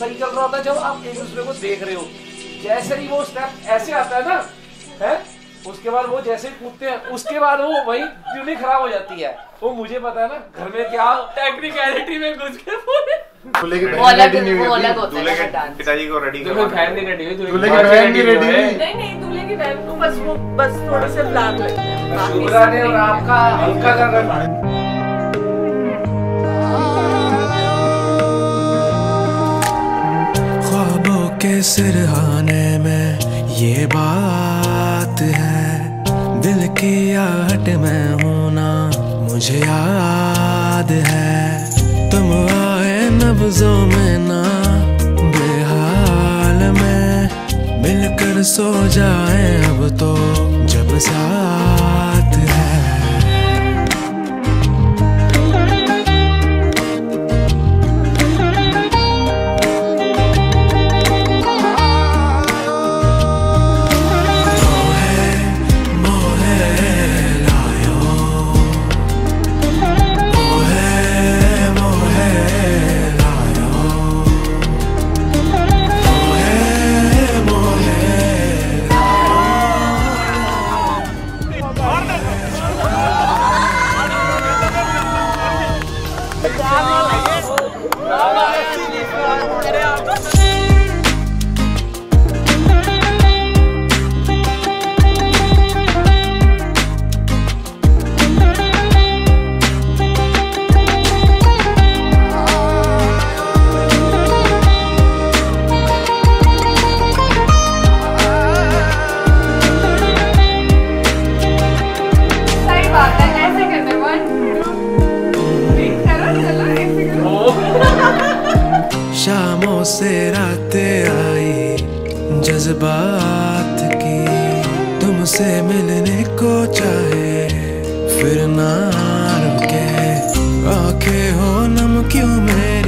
सही चल रहा होता है जब आप एक दूसरे को देख रहे हो। जैसे ही वो स्टेप ऐसे आता है ना है, उसके बाद वो जैसे कूदते हैं, उसके बाद वो वही ट्यूनिंग खराब हो जाती है। वो मुझे पता है ना, घर में क्या टेक्निकलिटी में घुस के पूरे पिताजी को रेडी आपका हल्का कर। ख्वाबों के सिरहाने में ये बात है, दिल की आहट में होना मुझे याद है। तुम आए नब्जों में ना बेहाल में, मिलकर सो जाए अब तो जब साथ है। शामों से रातें आई जज्बात की, तुमसे मिलने को चाहे फिर ना रुके। आंखें हो नम क्यों मेरी,